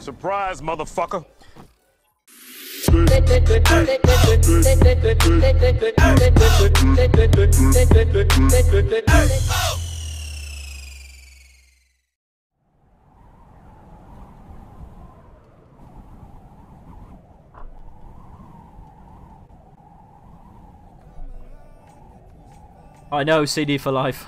Surprise, motherfucker. I know, CD for life.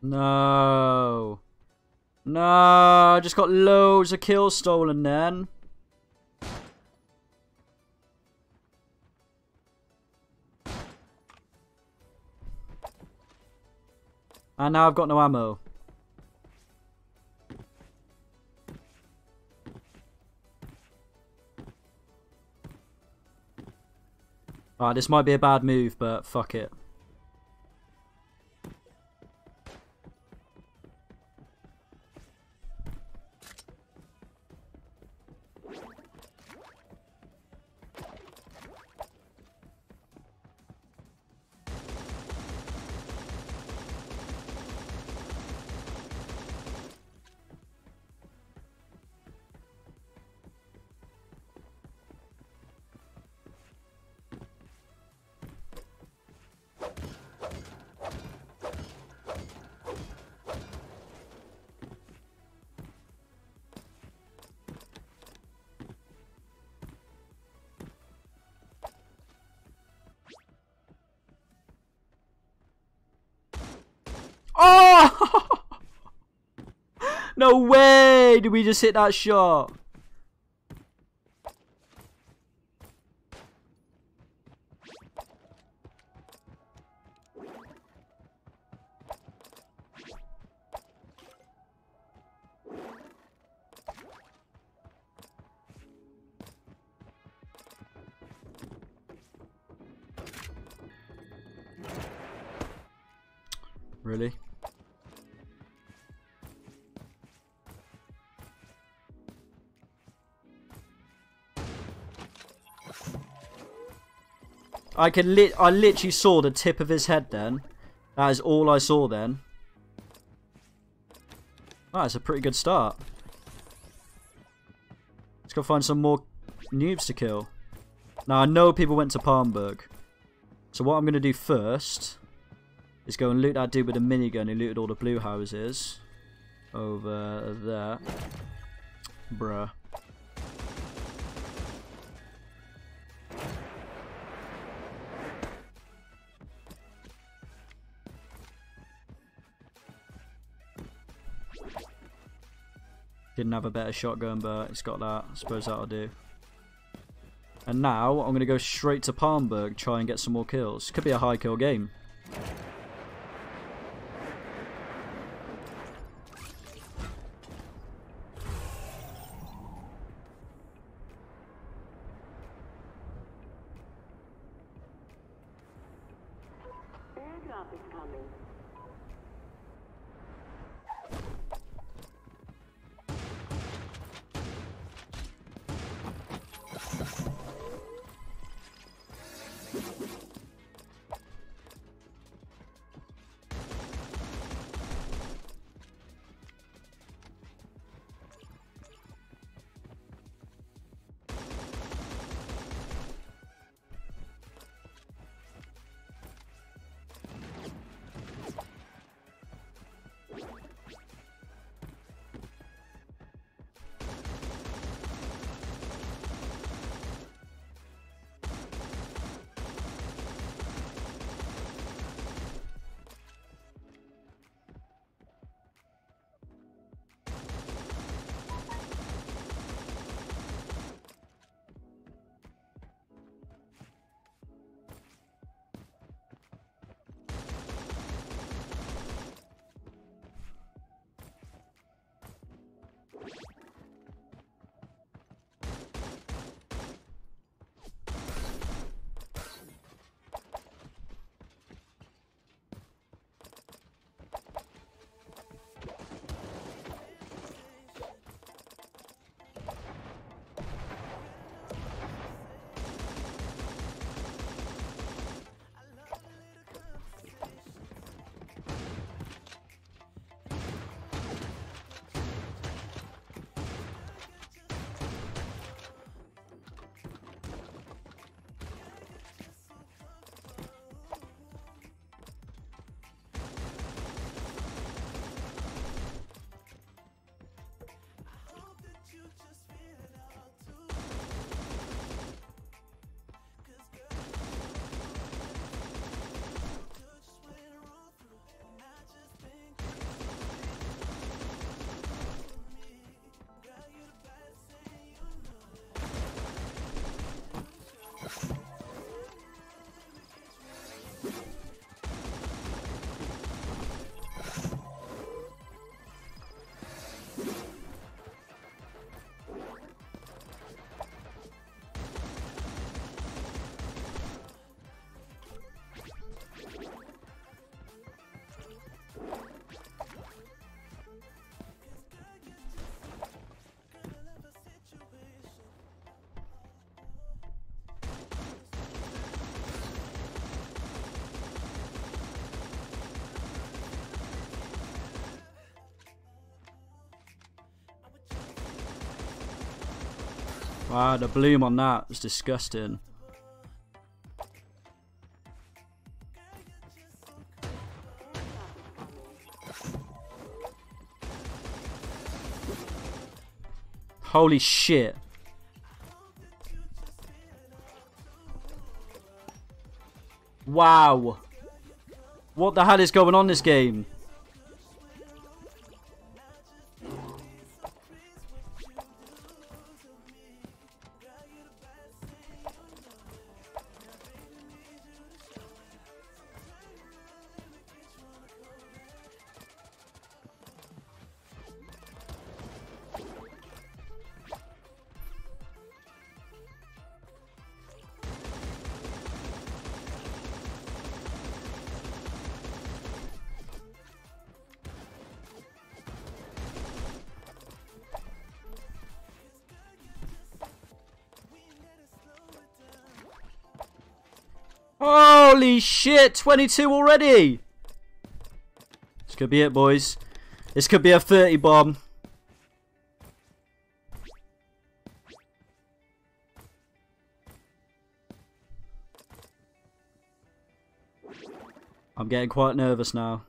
No. No, I just got loads of kills stolen then. And now I've got no ammo. Alright, this might be a bad move, but fuck it. Oh! No way! Did we just hit that shot? really. I literally saw the tip of his head then. That is all I saw then. That's a pretty good start. Let's go find some more noobs to kill. Now I know people went to Palmberg. So what I'm going to do first is go and loot that dude with a minigun who looted all the blue houses. Over there. Bruh. Didn't have a better shotgun, but it's got that. I suppose that'll do. And now I'm going to go straight to Palmberg, try and get some more kills. Could be a high kill game. Airdrop is coming. Wow, the bloom on that was disgusting. Holy shit. Wow. What the hell is going on in this game? Holy shit, 22 already. This could be it, boys. This could be a 30 bomb. I'm getting quite nervous now.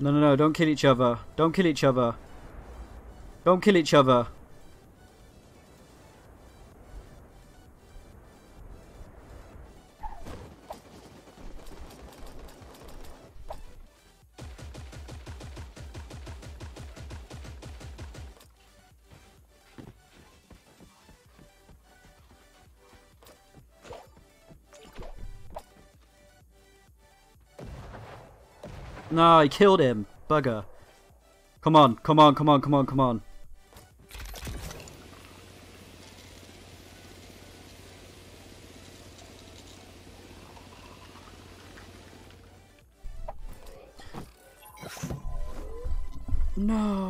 No, no, no, don't kill each other. Don't kill each other. Don't kill each other. No, I killed him. Bugger. Come on, come on, come on, come on, come on. No.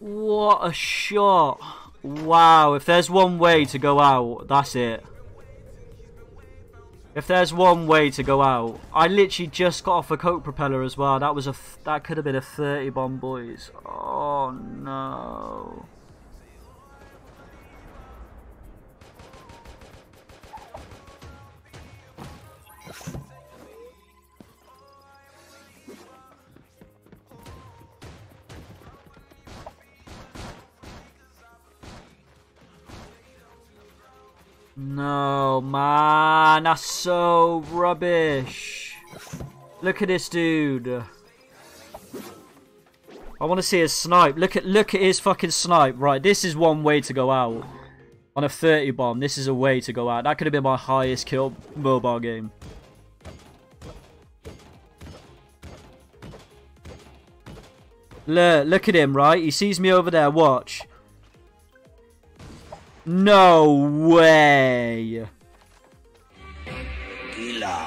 What a shot. Wow, if there's one way to go out, that's it. If there's one way to go out. I literally just got off a Coke propeller as well. That was that could have been a 30 bomb, boys. Oh no. No, man, that's so rubbish. Look at this dude. I want to see his snipe. Look at his fucking snipe. Right, this is one way to go out. On a 30 bomb, this is a way to go out. That could have been my highest kill mobile game. Look at him, right? He sees me over there, watch. No way! Gila.